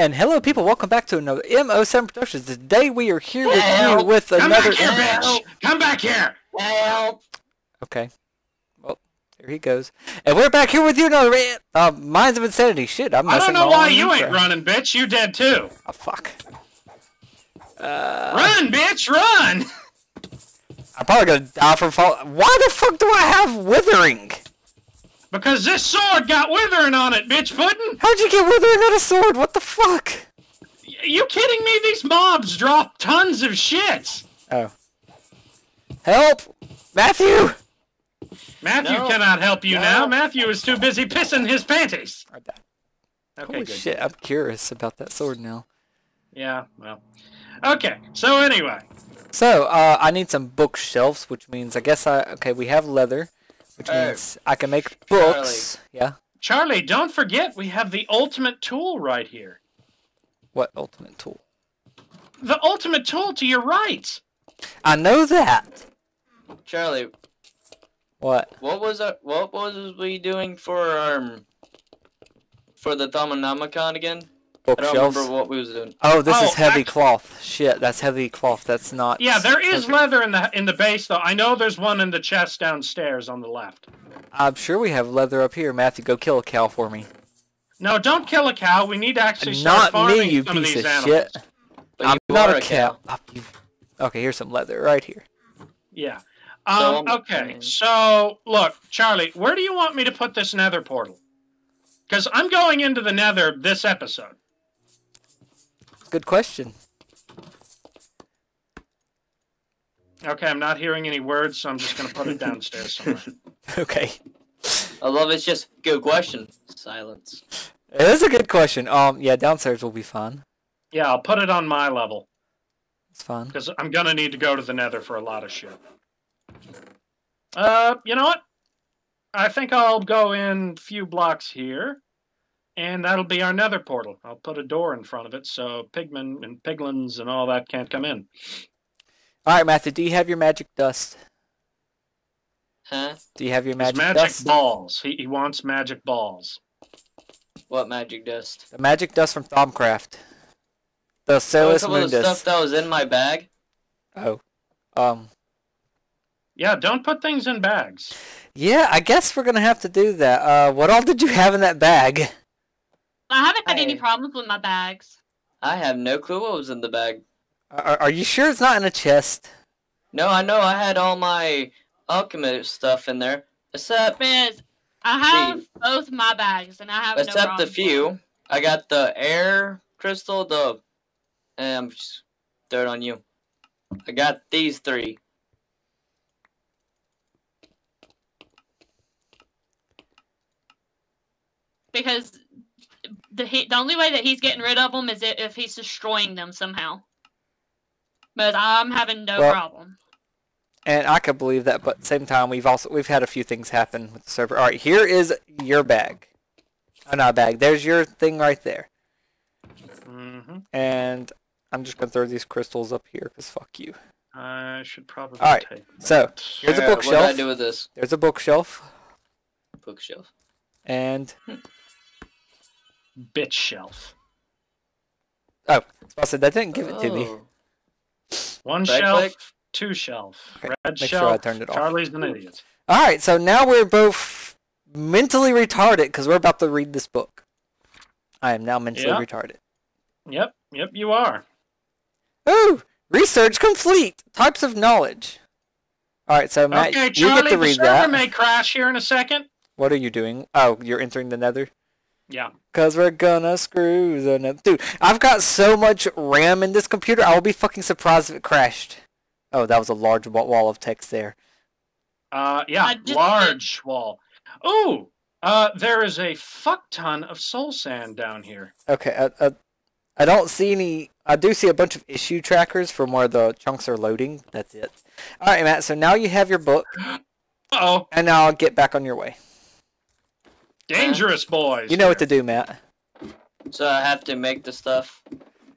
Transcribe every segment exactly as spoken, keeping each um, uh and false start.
And hello people, welcome back to another M oh seven Productions. Today we are here with help. you with Come another- Come back here, bitch! Come back here! Help! Okay. Well, there he goes. And we're back here with you another- Uh, Minds of Insanity. Shit, I'm messing I don't know why you ain't running, bitch. You dead too. Oh, fuck. Uh... Run, bitch, run! I'm probably gonna die from fall- Why the fuck do I have withering? Because this sword got withering on it, bitch puddin'! How'd you get withering on a sword? What the fuck? Y you kidding me? These mobs drop tons of shit! Oh. Help! Matthew! Matthew no. cannot help you no. now. Matthew is too busy pissing his panties. Okay, Holy good. shit, I'm curious about that sword now. Yeah, well. Okay, so anyway. So, uh, I need some bookshelves, which means I guess I... Okay, we have leather. Which means oh, I can make books. Charlie. Yeah. Charlie, don't forget we have the ultimate tool right here. What ultimate tool? The ultimate tool to your right. I know that. Charlie. What? What was uh, what was we doing for um for the Thaumanomicon again? Bookshelves. I don't remember what we was doing. Oh, this oh, is heavy actually, cloth. Shit, that's heavy cloth. That's not. Yeah, there is perfect. leather in the in the base though. I know there's one in the chest downstairs on the left. I'm sure we have leather up here. Matthew, go kill a cow for me. No, don't kill a cow. We need to actually start not farming me, you some piece of, these of shit. I'm not a cow. cow. Okay, here's some leather right here. Yeah. Um. So, okay. So look, Charlie, where do you want me to put this nether portal? Because I'm going into the nether this episode. Good question. Okay, I'm not hearing any words, so I'm just going to put it downstairs somewhere. Okay. I love it's just good question. Silence. It is a good question. Um, yeah, downstairs will be fine. Yeah, I'll put it on my level. It's fine. Because I'm going to need to go to the nether for a lot of shit. Uh, you know what? I think I'll go in a few blocks here. And that'll be our nether portal. I'll put a door in front of it so pigmen and piglins and all that can't come in. Alright, Matthew, do you have your magic dust? Huh? Do you have your magic, magic dust? Magic balls. He, he wants magic balls. What magic dust? The magic dust from Thaumcraft. The Salus Mundus. The stuff that was in my bag? Oh. Um. Yeah, don't put things in bags. Yeah, I guess we're going to have to do that. Uh, what all did you have in that bag? I haven't had I, any problems with my bags. I have no clue what was in the bag. Are, are you sure it's not in a chest? No, I know I had all my alchemy stuff in there. Except... Biz, I have the, both my bags, and I have except no Except the few. One. I got the air crystal, the... And I'm just... Throw it on you. I got these three. Because... The, he, the only way that he's getting rid of them is if he's destroying them somehow. But I'm having no well, problem. And I could believe that, but at the same time, we've also we've had a few things happen with the server. All right, here is your bag. Oh, not bag. There's your thing right there. Mm-hmm. And I'm just gonna throw these crystals up here because fuck you. I should probably. All right. Take that. So here's yeah, a bookshelf. What do I do with this? There's a bookshelf. Bookshelf. And. Bitch shelf. Oh, I said that didn't give it to me. One Back shelf, click. two shelf, okay, red make shelf. Sure I turned it off. Charlie's an idiot. All right, so now we're both mentally retarded because we're about to read this book. I am now mentally yep. retarded. Yep, yep, you are. Ooh, research complete. Types of knowledge. All right, so Matt, okay, Charlie, you get to read the that. May crash here in a second. What are you doing? Oh, you're entering the nether. Yeah. Because we're gonna screw the net. Dude, I've got so much RAM in this computer, I will be fucking surprised if it crashed. Oh, that was a large wall of text there. Uh, yeah, large wall. Ooh, uh, there is a fuck ton of soul sand down here. Okay, I, I, I don't see any... I do see a bunch of issue trackers from where the chunks are loading. That's it. Alright, Matt, so now you have your book. Uh-oh. And now I'll get back on your way. Dangerous boys. You know what to do, Matt. So I have to make the stuff.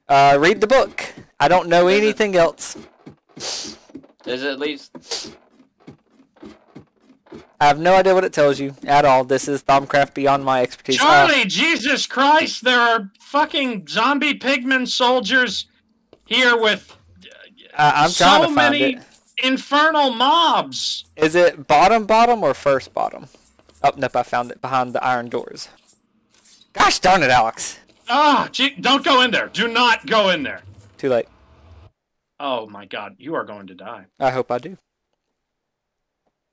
Uh, read the book. I don't know There's anything a... else. There's at least. I have no idea what it tells you at all. This is Thaumcraft beyond my expertise. Charlie, uh, Jesus Christ, there are fucking zombie pigman soldiers here with uh, I'm trying so to find many it. infernal mobs. Is it bottom bottom or first bottom? Oh, nope, I found it behind the iron doors. Gosh darn it, Alex. Ah, oh, don't go in there. Do not go in there. Too late. Oh my God, you are going to die. I hope I do.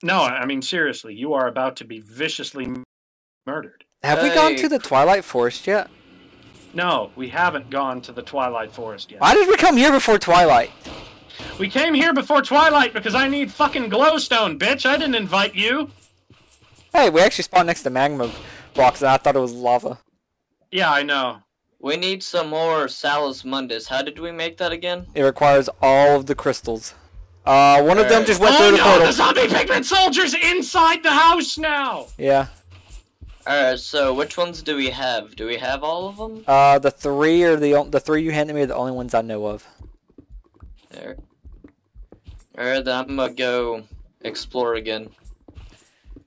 No, I mean, seriously, you are about to be viciously murdered. Have hey. we gone to the Twilight Forest yet? No, we haven't gone to the Twilight Forest yet. Why did we come here before Twilight? We came here before Twilight because I need fucking glowstone, bitch. I didn't invite you. Hey, we actually spawned next to magma blocks, and I thought it was lava. Yeah, I know. We need some more Salus Mundus. How did we make that again? It requires all of the crystals. Uh, one of them just went through the portal. Oh no, the zombie pigman soldier's inside the house now! Yeah. Alright, so which ones do we have? Do we have all of them? Uh, the three are the the three you handed me are the only ones I know of. There. Alright, then I'm gonna go explore again.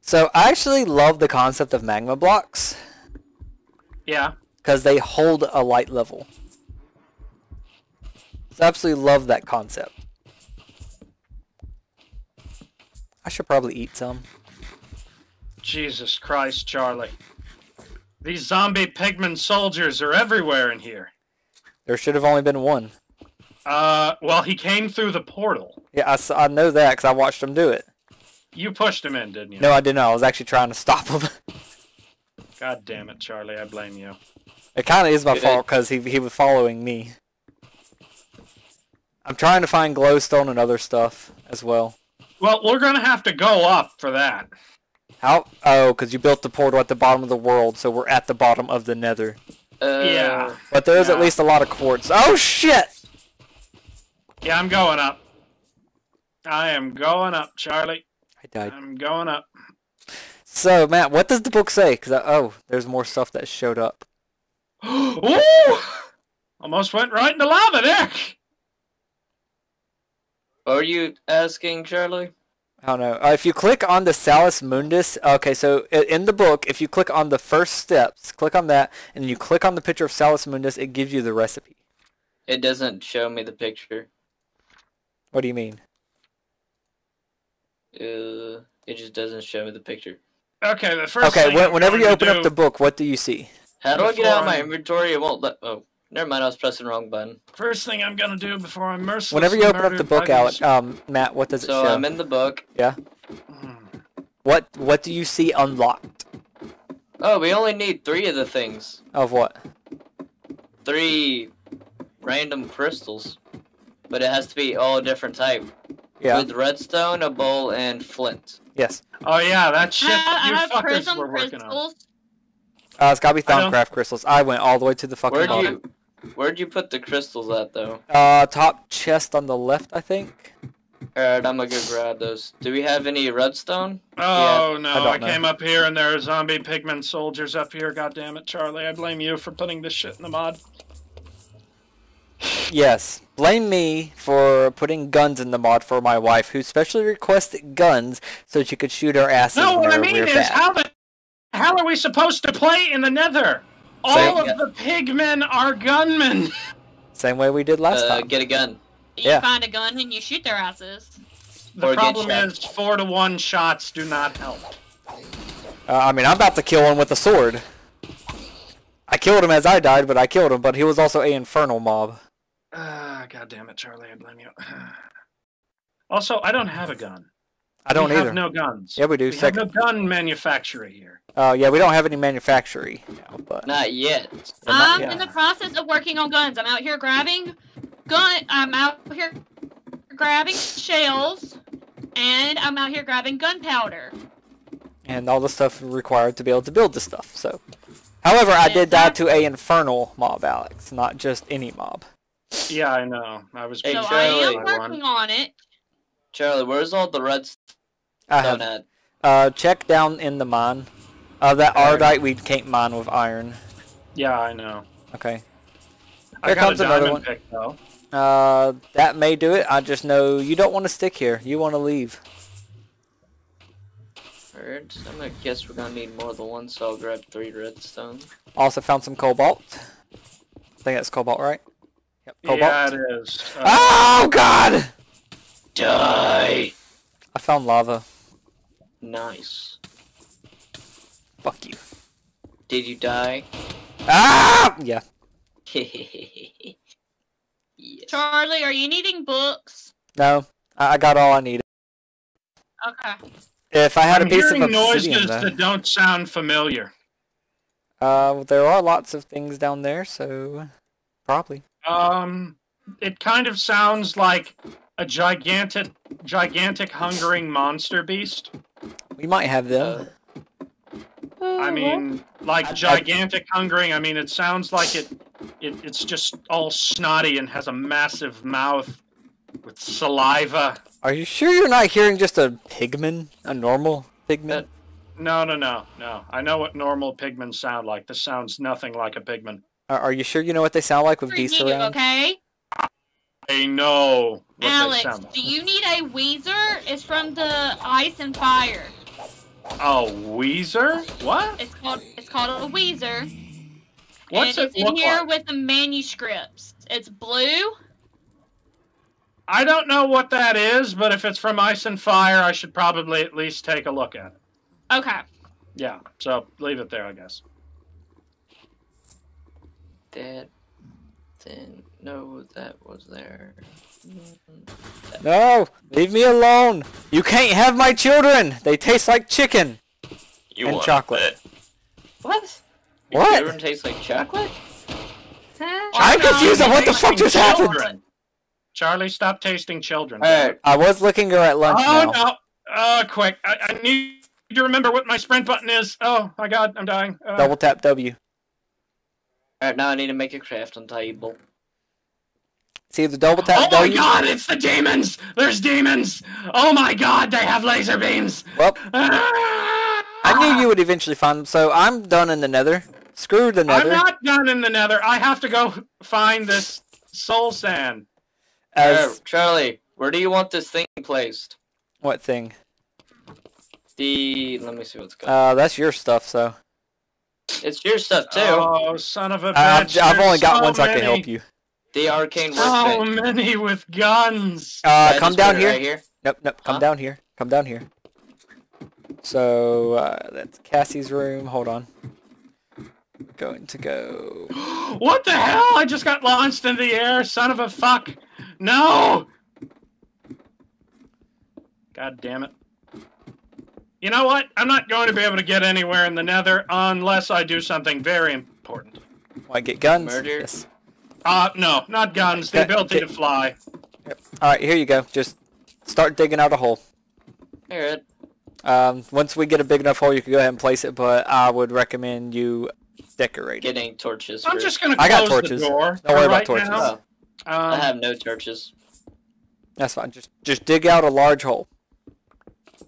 So, I actually love the concept of magma blocks. Yeah. Because they hold a light level. So I absolutely love that concept. I should probably eat some. Jesus Christ, Charlie. These zombie pigman soldiers are everywhere in here. There should have only been one. Uh, well, he came through the portal. Yeah, I, I know that because I watched him do it. You pushed him in, didn't you? No, I didn't. I was actually trying to stop him. God damn it, Charlie. I blame you. It kind of is my Did fault because he, he was following me. I'm trying to find glowstone and other stuff as well. Well, we're going to have to go up for that. How? Oh, because you built the portal at the bottom of the world, so we're at the bottom of the nether. Uh, yeah. But there's yeah. at least a lot of quartz. Oh, shit! Yeah, I'm going up. I am going up, Charlie. I died. I'm going up. So, Matt, what does the book say? Because oh, there's more stuff that showed up. Ooh! Almost went right into lava there! Are you asking, Charlie? I don't know. Uh, if you click on the Salus Mundus, okay, so in the book, if you click on the first steps, click on that, and you click on the picture of Salus Mundus, it gives you the recipe. It doesn't show me the picture. What do you mean? Uh, it just doesn't show me the picture. Okay, the first okay, thing Okay, whenever you open do... up the book, what do you see? How do I get out of my inventory? It won't let... Oh. Never mind, I was pressing the wrong button. First thing I'm gonna do before I'm merciless. Whenever you open up the book, Alec, um, Matt, what does it so show? So I'm in the book. Yeah. What What do you see unlocked? Oh, we only need three of the things. Of what? Three random crystals, but it has to be all different type. Yeah. With redstone, a bowl, and flint. Yes. Oh yeah, that shit that you fuckers were working crystals. on. Uh, it's gotta be Thaumcraft crystals. I went all the way to the fucking Where'd bottom. You, where'd you put the crystals at, though? Uh, top chest on the left, I think. Alright, I'm gonna go grab those. Do we have any redstone? Oh, yeah. no, I, I came up here and there are zombie pigman soldiers up here. God damn it, Charlie. I blame you for putting this shit in the mod. Yes, blame me for putting guns in the mod for my wife, who specially requested guns so she could shoot her ass. No, what I mean is, back. how the... How are we supposed to play in the nether? All Same, of yeah. the pigmen are gunmen. Same way we did last uh, time. Get a gun. You yeah. find a gun and you shoot their asses. The or problem is four to one shots do not help. Uh, I mean, I'm about to kill one with a sword. I killed him as I died, but I killed him. But he was also an infernal mob. Ah, uh, God damn it, Charlie! I blame you. Also, I don't have a gun. I don't we either. We have no guns. Yeah, we do. We Second. have no gun manufacturer here. Oh, uh, yeah, we don't have any manufacturer now, but... Not yet. I'm not, yeah. in the process of working on guns. I'm out here grabbing gun... I'm out here grabbing shells, and I'm out here grabbing gunpowder. And all the stuff required to be able to build this stuff, so... However, I did die to a infernal mob, Alex, not just any mob. Yeah, I know. I was... Hey, so I am working on it. Charlie, where's all the red stuff I have, at? Uh, check down in the mine. Uh, that iron. Ardite we can't mine with iron. Yeah, I know. Okay. I here got comes a another one. Pick, though. Uh, that may do it. I just know you don't want to stick here. You want to leave. Alright, I'm gonna guess we're gonna need more than one, so I'll grab three redstone. Also found some cobalt. I think that's cobalt, right? Yep, cobalt. Yeah, it is. Uh, oh god! Die! I found lava. Nice. Fuck you. Did you die? Ah! Yeah. Yes. Charlie, are you needing books? No, I, I got all I needed. Okay. If I had I'm a piece of obsidian, noises though. That don't sound familiar. Uh, well, there are lots of things down there, so probably. Um, it kind of sounds like a gigantic, gigantic hungering monster beast. We might have them. I mean, like I, gigantic I, hungering. I mean, it sounds like it, it. It's just all snotty and has a massive mouth with saliva. Are you sure you're not hearing just a pigman, a normal pigman? No, no, no, no. I know what normal pigmen sound like. This sounds nothing like a pigman. Are, are you sure you know what they sound like with these around? Okay. I know. What Alex, they sound like. Do you need a Weezer? It's from the Ice and Fire. Oh, Weezer? What? It's called it's called a Weezer. What's and it? It's in look here like? With the manuscripts. It's blue. I don't know what that is, but if it's from Ice and Fire, I should probably at least take a look at it. Okay. Yeah. So leave it there, I guess. That didn't know that was there. No, leave me alone. You can't have my children. They taste like chicken you and chocolate. That. What? Your what? Children taste like chocolate? Huh? I'm oh, confused no, on what the fuck just children. happened. Charlie, stop tasting children. Right. I was looking at lunch Oh, now. no. Oh, uh, quick. I, I need to remember what my sprint button is. Oh, my God. I'm dying. Uh, Double tap W. All right, now I need to make a crafting table. See the double tap. Oh my god, it's the demons! There's demons! Oh my god, they have laser beams! Well, ah! I knew you would eventually find them, so I'm done in the nether. Screw the nether. I'm not done in the nether. I have to go find this soul sand. As... Uh, Charlie, where do you want this thing placed? What thing? The... Let me see what's going on. Uh, that's your stuff, so. It's your stuff, too. Oh, son of a bitch. Uh, I've, I've only got so one so I can help you. The arcane workbench. So many with guns. Uh, come down here. Right here. Nope, nope. Come huh? down here. Come down here. So uh, that's Cassie's room. Hold on. Going to go. What the hell? I just got launched into the air. Son of a fuck! No! God damn it! You know what? I'm not going to be able to get anywhere in the Nether unless I do something very important. Why get guns? Murder. Yes. Uh, no, not guns, the ability to fly. Yep. Alright, here you go. Just start digging out a hole. Alright. Um, once we get a big enough hole, you can go ahead and place it, but I would recommend you decorate Getting it. Getting torches. I'm just gonna close I got torches. the door. Don't worry right about torches. Now, um, I have no torches. That's fine. Just just dig out a large hole.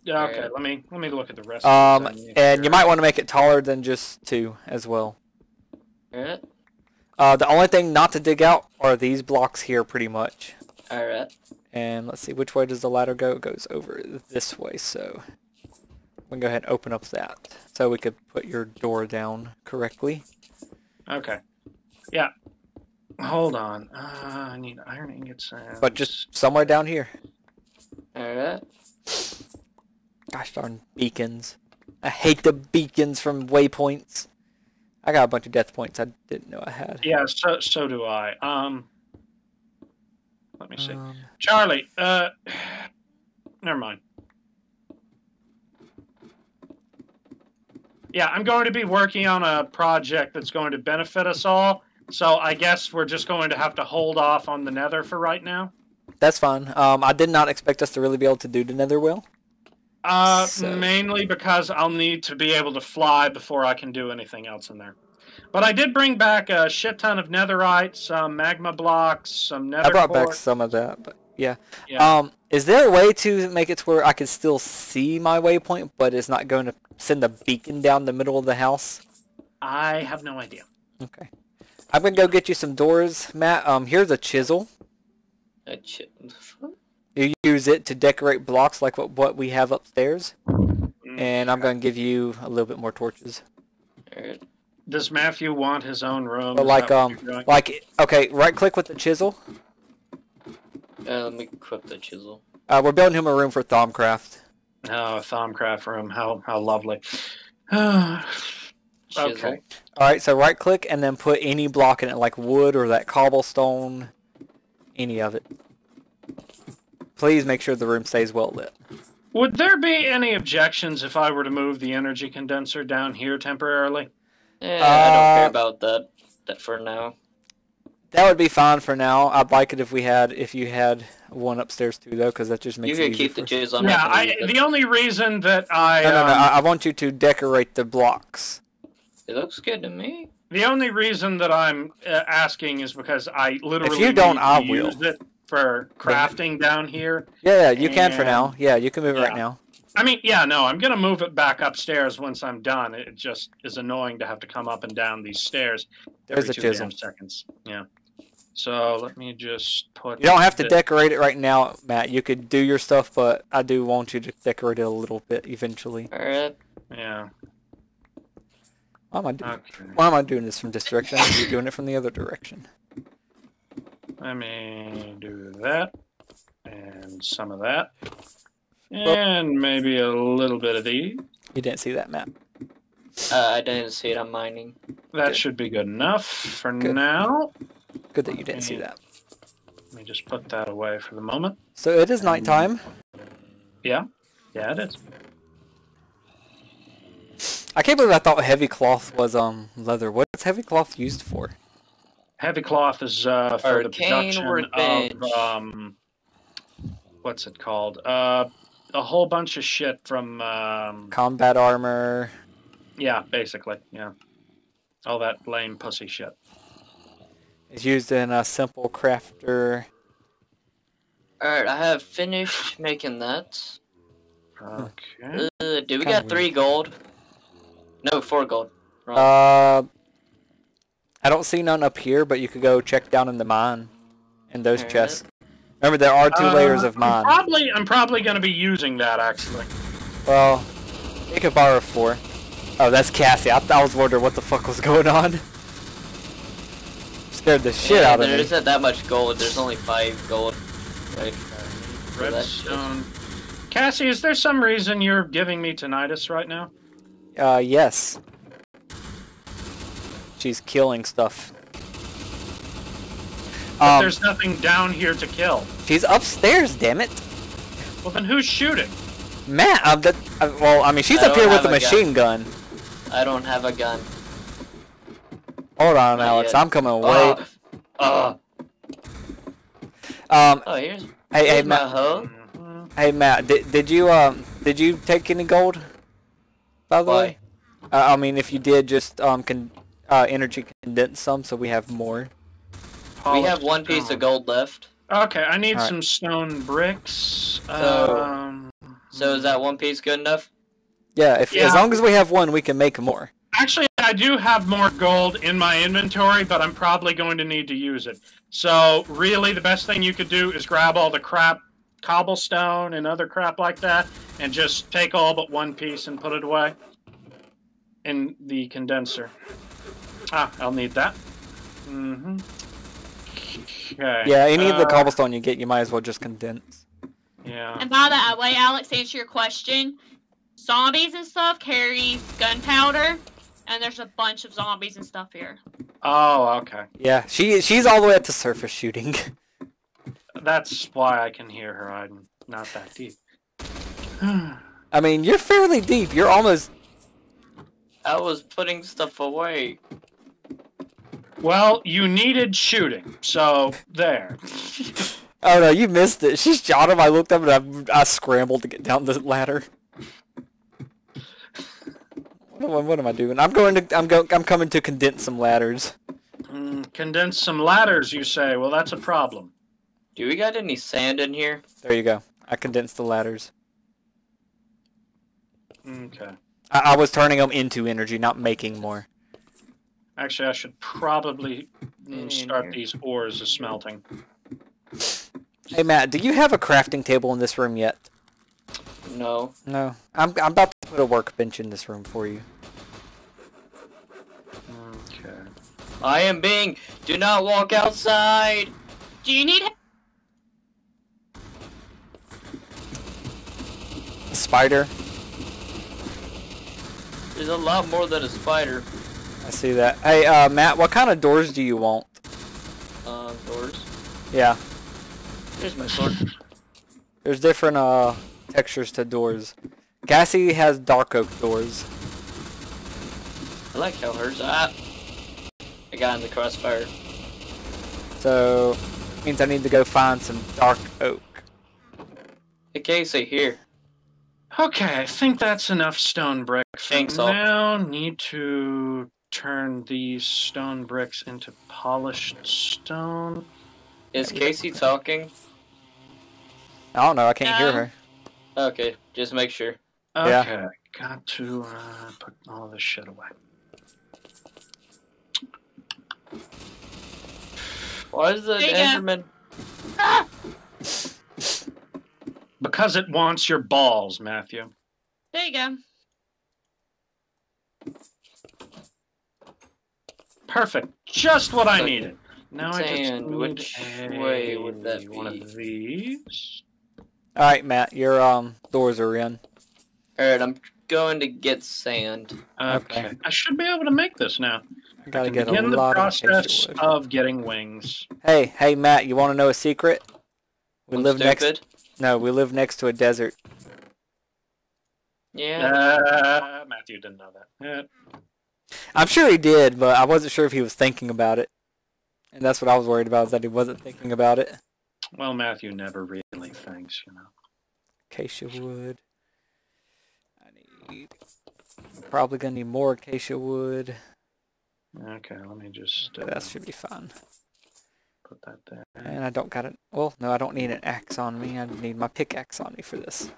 Yeah, okay. Right. Let me let me look at the rest Um, of and you might want to make it taller than just two as well. Alright. Uh, the only thing not to dig out are these blocks here, pretty much. Alright. And let's see, which way does the ladder go? It goes over this way, so... We can go ahead and open up that, so we could put your door down correctly. Okay. Yeah. Hold on. Uh, I need iron ingots. And... But just somewhere down here. Alright. Gosh darn beacons. I hate the beacons from waypoints. I got a bunch of death points I didn't know I had. Yeah, so so do I. Um, let me see. Um, Charlie, uh, never mind. Yeah, I'm going to be working on a project that's going to benefit us all. So I guess we're just going to have to hold off on the Nether for right now. That's fine. Um, I did not expect us to really be able to do the Nether well. Uh, so. Mainly because I'll need to be able to fly before I can do anything else in there. But I did bring back a shit ton of netherite, some magma blocks, some nether I brought quartz. back some of that, but yeah. yeah. Um, is there a way to make it to where I can still see my waypoint, but it's not going to send a beacon down the middle of the house? I have no idea. Okay. I'm going to go get you some doors, Matt. Um, here's a chisel. A chisel? You use it to decorate blocks like what, what we have upstairs. And I'm going to give you a little bit more torches. Does Matthew want his own room? But like, um, like, okay, right-click with the chisel. Uh, let me equip the chisel. Uh, we're building him a room for Thaumcraft. Oh, a Thaumcraft room. How how lovely. Okay. All right, so right-click and then put any block in it, like wood or that cobblestone, any of it. Please make sure the room stays well lit. Would there be any objections if I were to move the energy condenser down here temporarily? Yeah, uh, I don't care about that, that for now. That would be fine for now. I'd like it if we had, if you had one upstairs too, though, because that just makes it easier. You can keep the chisel. Yeah, I, the only reason that I no, no, no, um, I want you to decorate the blocks. It looks good to me. The only reason that I'm uh, asking is because I literally if you don't, I will. Use it for crafting down here. Yeah, you and... can for now. Yeah, you can move it yeah. right now. I mean, yeah, no, I'm going to move it back upstairs once I'm done. It just is annoying to have to come up and down these stairs every There's a two chisel. Damn seconds. Yeah. So let me just put... You don't have to it. decorate it right now, Matt. You could do your stuff, but I do want you to decorate it a little bit eventually. All right. Yeah. Why am I doing, okay. why am I doing this from this direction? You're doing it from the other direction. Let me do that. And some of that. And well, maybe a little bit of these. You didn't see that map. Uh, I didn't see it. I'm mining. That good. should be good enough for good. now. Good that you didn't me, see that. Let me just put that away for the moment. So it is nighttime. Yeah. Yeah, it is. I can't believe I thought heavy cloth was um leather. What's heavy cloth used for? Heavy cloth is uh, for Arcane the production revenge. of... Um, what's it called? Uh... A whole bunch of shit from um, combat armor. Yeah, basically, yeah. All that lame pussy shit. It's used in a simple crafter. All right, I have finished making that. Okay. Uh, do we got three gold? No, four gold. Wrong. Uh, I don't see none up here, but you could go check down in the mine, in those All chests. Right. Remember, there are two uh, layers of mine. I'm probably, I'm probably going to be using that, actually. Well, you could borrow four. Oh, that's Cassie. I, I was wondering what the fuck was going on. Scared the shit yeah, out of me. There isn't that much gold. There's only five gold. Like, uh, Redstone. Cassie, is there some reason you're giving me tinnitus right now? Uh, yes. She's killing stuff. But um, there's nothing down here to kill. She's upstairs, damn it. Well, then who's shooting? Matt, I'm the, I, well, I mean, she's I up here with a machine gun. gun. I don't have a gun. Hold on, Not Alex, yet. I'm coming away. Uh, uh. Um. Oh, here's, here's hey, hey, Matt. Mm-hmm. Hey, Matt, did did you um did you take any gold? By the Why? way, uh, I mean, if you did, just um can uh, energy condense some so we have more. We have one stone. piece of gold left. Okay, I need right. some stone bricks. So, um, so is that one piece good enough? Yeah, if, yeah, as long as we have one, we can make more. Actually, I do have more gold in my inventory, but I'm probably going to need to use it. So, really, the best thing you could do is grab all the crap, cobblestone and other crap like that, and just take all but one piece and put it away in the condenser. Ah, I'll need that. Mm-hmm. Okay. Yeah, any uh, of the cobblestone you get, you might as well just condense. Yeah. And by that way, Alex, to answer your question, zombies and stuff carry gunpowder, and there's a bunch of zombies and stuff here. Oh, okay. Yeah, she she's all the way up to surface shooting. That's why I can hear her. I'm not that deep. I mean, you're fairly deep. You're almost... I was putting stuff away. Well, you needed shooting, so there. Oh no, you missed it. She shot him, I looked up and I, I scrambled to get down the ladder. What am I, what am I doing? I'm going to I'm go I'm coming to condense some ladders. Mm, condense some ladders, you say? Well, that's a problem. Do we got any sand in here? There you go. I condensed the ladders. Okay. I, I was turning them into energy, not making more. Actually, I should probably start these ores as smelting. Hey, Matt, do you have a crafting table in this room yet? No. No. I'm, I'm about put a workbench in this room for you. Okay. I am being. Do not walk outside. Do you need? A spider. There's a lot more than a spider. I see that. Hey, uh, Matt, what kind of doors do you want? Uh, doors. Yeah. Here's my sword. There's different uh textures to doors. Cassie has dark oak doors. I like how hers. Ah, I got in the crossfire. So means I need to go find some dark oak. Hey, Casey, here. Okay, I think that's enough stone brick. Thanks. So now need to turn these stone bricks into polished stone. Is Casey talking? I don't know. I can't yeah. hear her. Okay, just make sure. Okay, yeah. Got to uh, put all this shit away. Why is the Enderman? Ah! Because it wants your balls, Matthew. There you go. Perfect. Just what I needed. Now I just need which way would that be? One of these. All right, Matt, your um doors are in. All right, I'm going to get sand. Okay. I should be able to make this now. I gotta get a lot of the process of getting wings. Hey, hey, Matt, you want to know a secret? We live next. No, we live next to a desert. Yeah. Uh, Matthew didn't know that. Yeah. I'm sure he did, but I wasn't sure if he was thinking about it. And that's what I was worried about, is that he wasn't thinking about it. Well, Matthew never really thinks, you know. Acacia wood. I need... Probably going to need more acacia wood. Okay, let me just... Uh, that should be fine. Put that there. And I don't got it. Well, no, I don't need an axe on me. I need my pickaxe on me for this.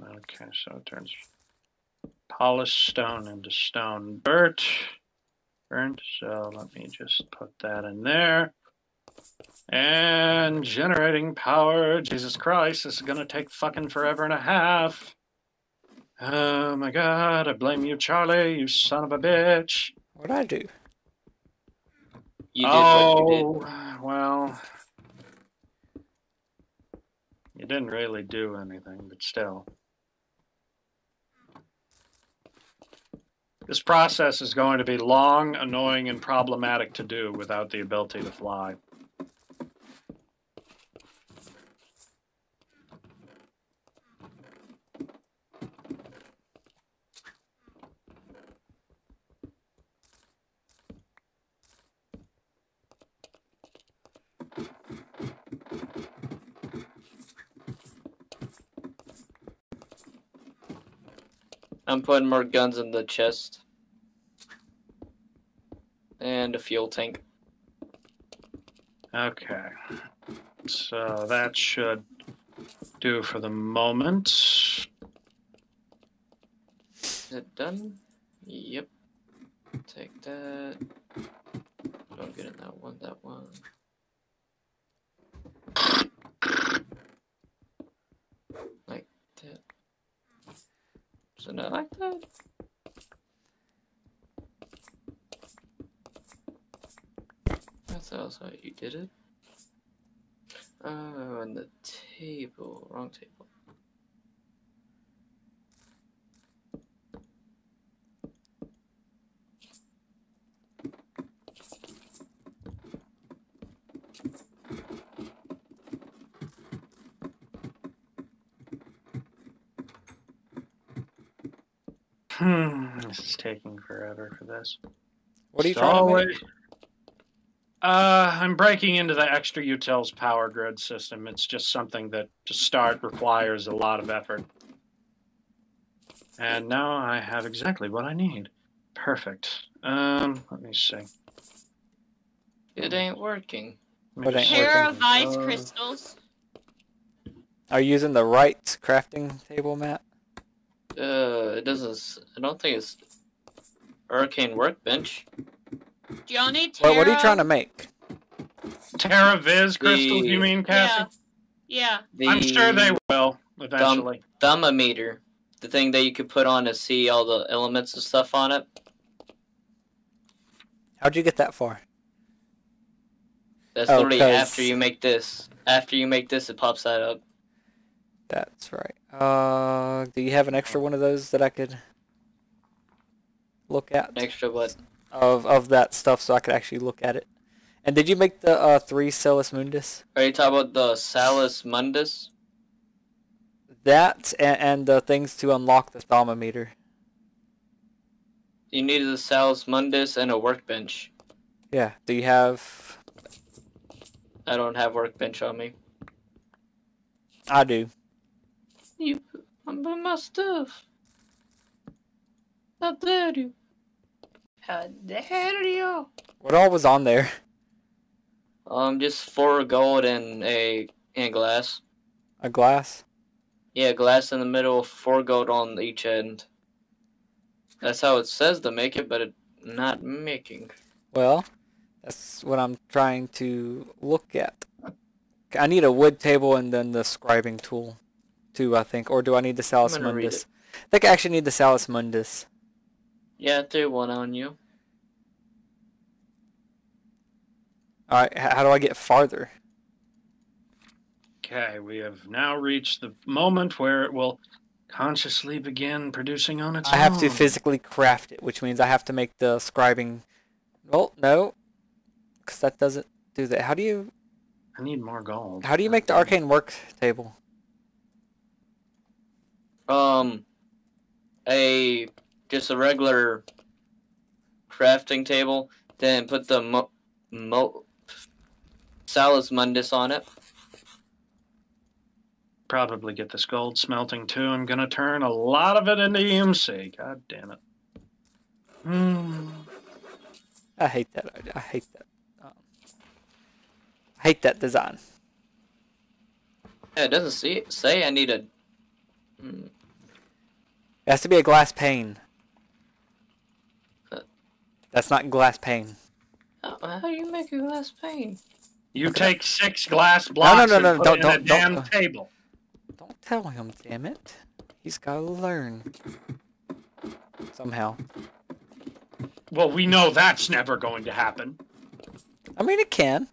Okay, so it turns polished stone into stone burnt. Burnt. So let me just put that in there. And generating power. Jesus Christ, this is gonna take fucking forever and a half. Oh my god, I blame you, Charlie, you son of a bitch. What'd I do? You did oh, what you did. Well... You didn't really do anything, but still. This process is going to be long, annoying, and problematic to do without the ability to fly. I'm putting more guns in the chest. And a fuel tank. Okay. So that should do for the moment. Is it done? Yep. Take that. Don't get in that one, that one. Like that. So not like that. That's also how you did it. Oh, and the table, wrong table. Hmm, this is taking forever for this. What are you trying to make? Uh, I'm breaking into the Extra Utils power grid system. It's just something that to start requires a lot of effort. And now I have exactly what I need. Perfect. Um, let me see. It ain't working. What ain't working? Pair of ice crystals. Are you using the right crafting table, Matt? Uh, it doesn't. I don't think it's Hurricane Workbench. Do y'all need Terra? What, what are you trying to make? Terra Viz crystals, the, you mean, Cassie? Yeah. yeah. I'm sure they will eventually. Thaumometer, the thing that you could put on to see all the elements and stuff on it. How'd you get that far? That's oh, literally cause... after you make this. After you make this, it pops that up. That's right. Uh, do you have an extra one of those that I could look at? An extra what? Of, of that stuff so I could actually look at it. And did you make the uh, three Salus Mundus? Are you talking about the Salus Mundus? That and, and the things to unlock the Thaumometer. You needed the Salus Mundus and a workbench. Yeah. Do you have... I don't have workbench on me. I do. You... I'm by my stuff. How dare you. How dare you. What all was on there? Um, just four gold and a and glass. A glass? Yeah, glass in the middle, four gold on each end. That's how it says to make it, but it's not making. Well, that's what I'm trying to look at. I need a wood table and then the scribing tool, too, I think. Or do I need the Salus Mundus? I think I actually need the Salus Mundus. Yeah, do one on you. Alright, how do I get farther? Okay, we have now reached the moment where it will consciously begin producing on its own. I have to physically craft it, which means I have to make the scribing... Well, no. Because that doesn't do that. How do you... I need more gold. How do you make the arcane work table? Um, a... Just a regular crafting table. Then put the... Mo Mo Salus Mundus on it. Probably get this gold smelting too. I'm gonna turn a lot of it into E M C. God damn it. Mm. I hate that. I hate that. Um, I hate that design. Yeah, it doesn't see, say I need a. Mm. It has to be a glass pane. Uh, That's not glass pane. How do you make a glass pane? You okay. take six glass blocks no, no, no, and no, put don't, in don't, a damn don't, table. Don't tell him, damn it. He's got to learn. Somehow. Well, we know that's never going to happen. I mean, it can.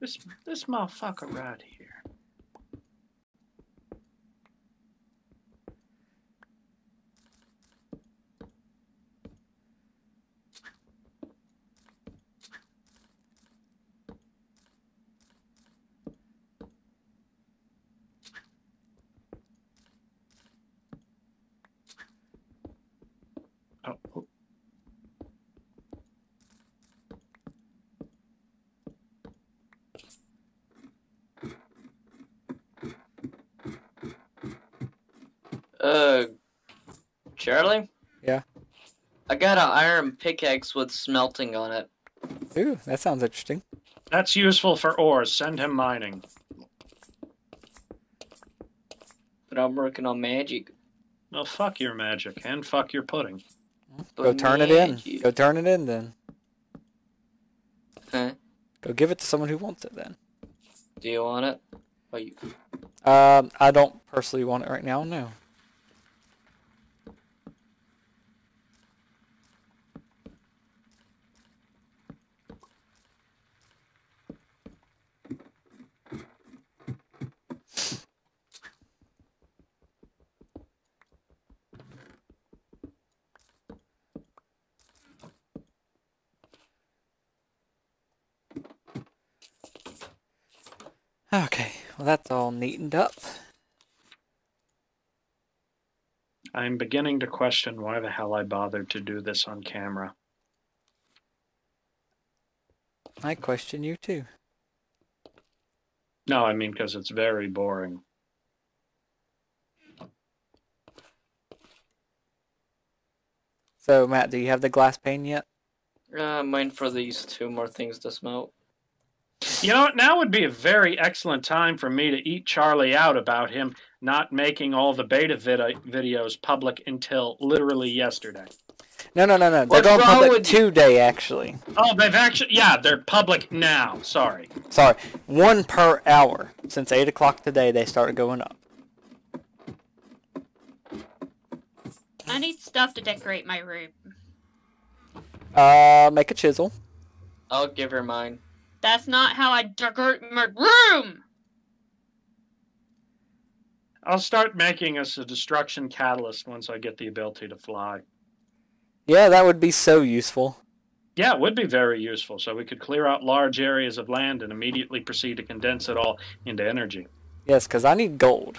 This, this motherfucker right here. Uh, Charlie? Yeah? I got an iron pickaxe with smelting on it. Ooh, that sounds interesting. That's useful for ores. Send him mining. But I'm working on magic. No, fuck your magic and fuck your pudding. But Go turn magic. it in. Go turn it in, then. Huh? Go give it to someone who wants it, then. Do you want it? Or you... Um, I don't personally want it right now, no. Okay, well that's all neatened up. I'm beginning to question why the hell I bothered to do this on camera. I question you too. No, I mean because it's very boring. So Matt, do you have the glass pane yet? Uh, I'm waiting for these two more things to smelt. You know, now would be a very excellent time for me to eat Charlie out about him not making all the beta vid videos public until literally yesterday. No, no, no, no. They're going public today, actually. Oh, they've actually... Yeah, they're public now. Sorry. Sorry. One per hour. Since eight o'clock today, they started going up. I need stuff to decorate my room. Uh, make a chisel. I'll give her mine. That's not how I decorate my room! I'll start making us a destruction catalyst once I get the ability to fly. Yeah, that would be so useful. Yeah, it would be very useful. So we could clear out large areas of land and immediately proceed to condense it all into energy. Yes, because I need gold.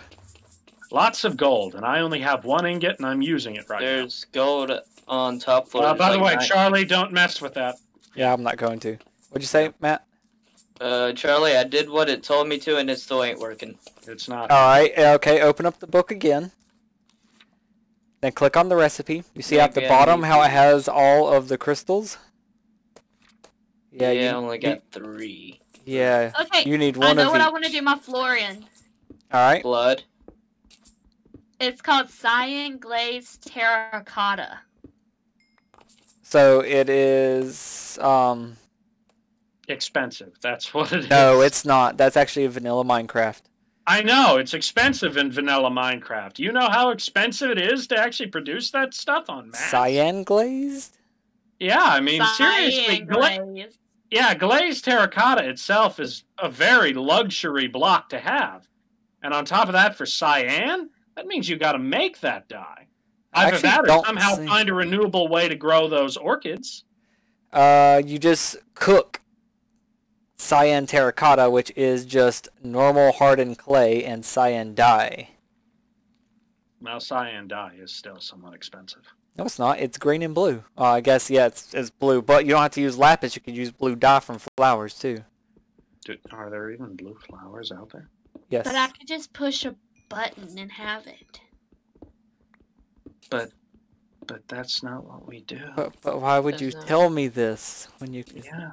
Lots of gold, and I only have one ingot, and I'm using it right now. There's gold on top. Uh, by the way, Charlie, don't mess with that. Yeah, I'm not going to. What'd you say, Matt? Uh, Charlie, I did what it told me to, and it still ain't working. It's not. All right, okay, open up the book again. Then click on the recipe. You see yeah, at the yeah, bottom how it has all of the crystals? Yeah, yeah you I only got three. Yeah. Okay. You need one I know of what each. I want to do my floor in. Alright. Blood. It's called Cyan Glazed Terracotta. So it is um expensive. That's what it is. No, it's not. That's actually a vanilla Minecraft. I know, it's expensive in vanilla Minecraft. You know how expensive it is to actually produce that stuff on mass? Cyan glazed? Yeah, I mean, Cyan seriously. Gla glazed. Yeah, glazed terracotta itself is a very luxury block to have. And on top of that, for cyan, that means you got to make that dye. Either that or somehow see. find a renewable way to grow those orchids. Uh, you just cook cyan terracotta, which is just normal hardened clay, and cyan dye. Now, cyan dye is still somewhat expensive. No, it's not. It's green and blue. Uh, I guess, yeah, it's, it's blue. But you don't have to use lapis. You could use blue dye from flowers, too. Dude, are there even blue flowers out there? Yes. But I could just push a button and have it. But... But that's not what we do. But, but why would you tell me this when you... Yeah.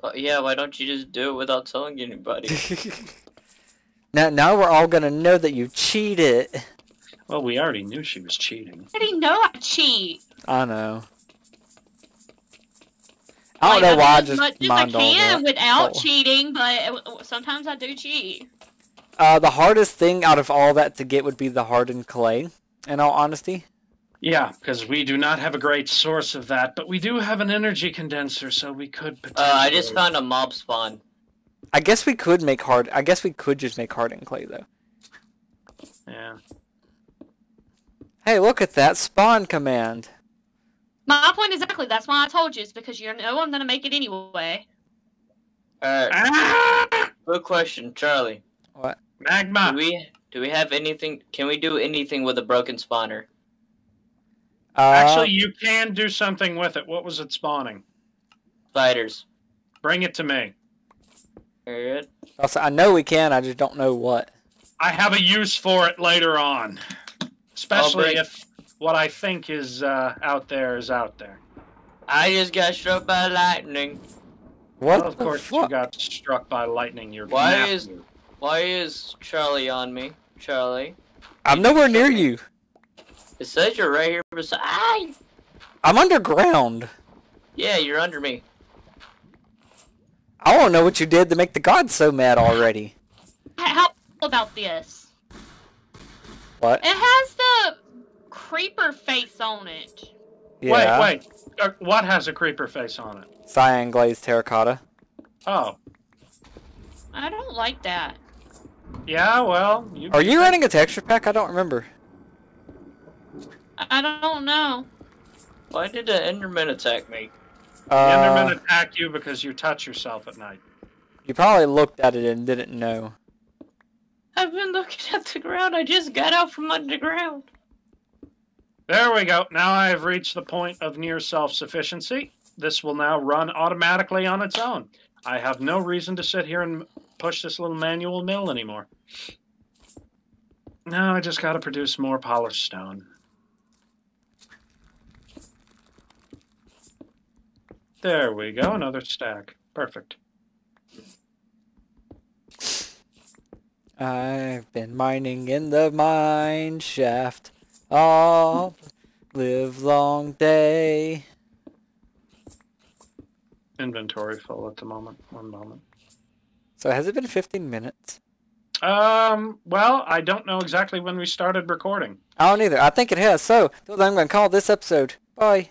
Uh, yeah, why don't you just do it without telling anybody? now, now we're all gonna know that you cheated. Well, we already knew she was cheating. I didn't know I cheat. I know. I don't like, know I why I just mind I can without oh. cheating, but sometimes I do cheat. Uh, the hardest thing out of all that to get would be the hardened clay. In all honesty. Yeah, because we do not have a great source of that, but we do have an energy condenser, so we could potentially... Uh, I just found a mob spawn. I guess we could make hard... I guess we could just make hardened clay, though. Yeah. Hey, look at that spawn command. My point exactly. That's why I told you. It's because you know I'm going to make it anyway. Alright. Ah! Good question, Charlie. What? Magma! Do we, do we have anything... Can we do anything with a broken spawner? Actually, you can do something with it. What was it spawning? Spiders. Bring it to me. Good. Also, I know we can, I just don't know what. I have a use for it later on. Especially if what I think is uh, out there is out there. I just got struck by lightning. What well, of course fuck? you got struck by lightning. You're why is you. Why is Charlie on me? Charlie. I'm nowhere near you. It says you're right here beside. Ah! I'm underground. Yeah, you're under me. I don't know what you did to make the gods so mad already. How about this? What? It has the creeper face on it. Yeah. Wait, wait. What has a creeper face on it? Cyan glazed terracotta. Oh. I don't like that. Yeah, well. You Are you running a texture pack? I don't remember. I don't know. Why did the Enderman attack me? Uh, the Enderman attacked you because you touch yourself at night. You probably looked at it and didn't know. I've been looking at the ground. I just got out from underground. There we go. Now I have reached the point of near self-sufficiency. This will now run automatically on its own. I have no reason to sit here and push this little manual mill anymore. Now I just got to produce more polished stone. There we go, another stack. Perfect. I've been mining in the mine shaft. Oh, Live long day. Inventory full at the moment. One moment. So has it been fifteen minutes? Um, well, I don't know exactly when we started recording. I don't either. I think it has. So I'm going to call this episode. Bye.